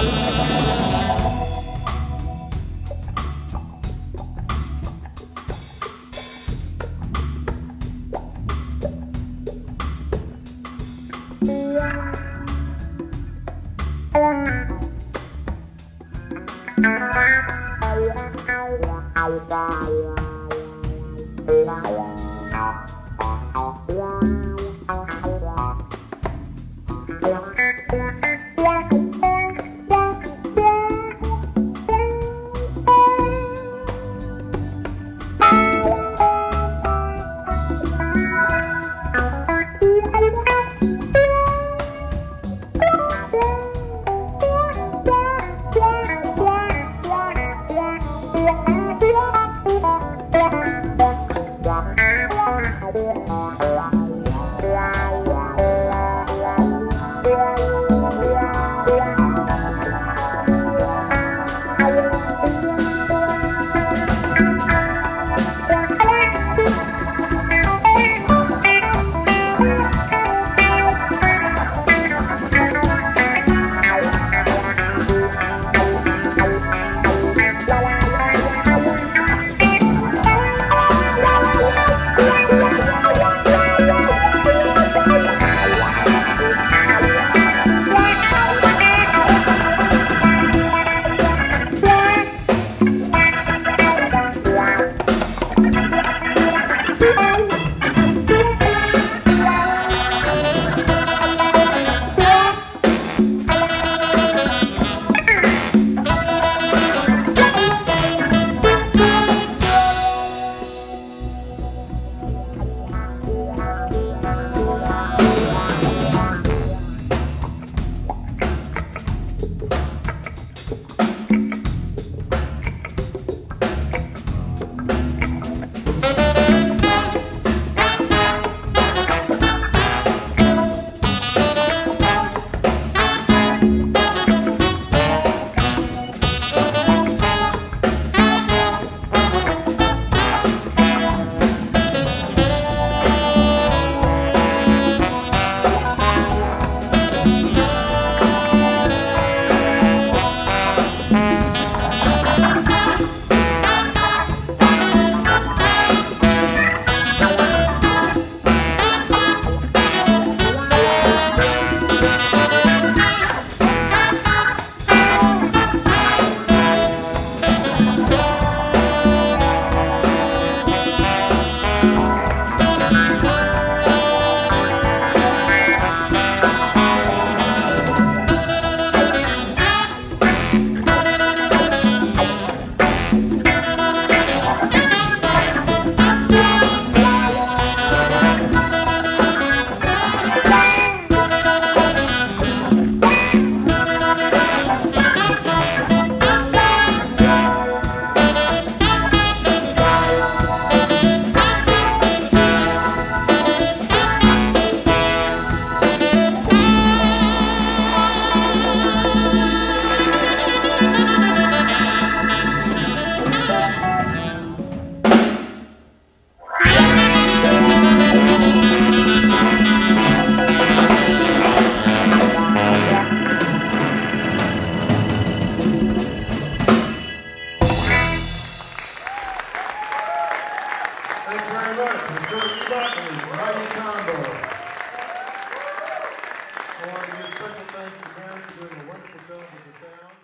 I want to give special thanks to Mary for doing a wonderful job with the sound.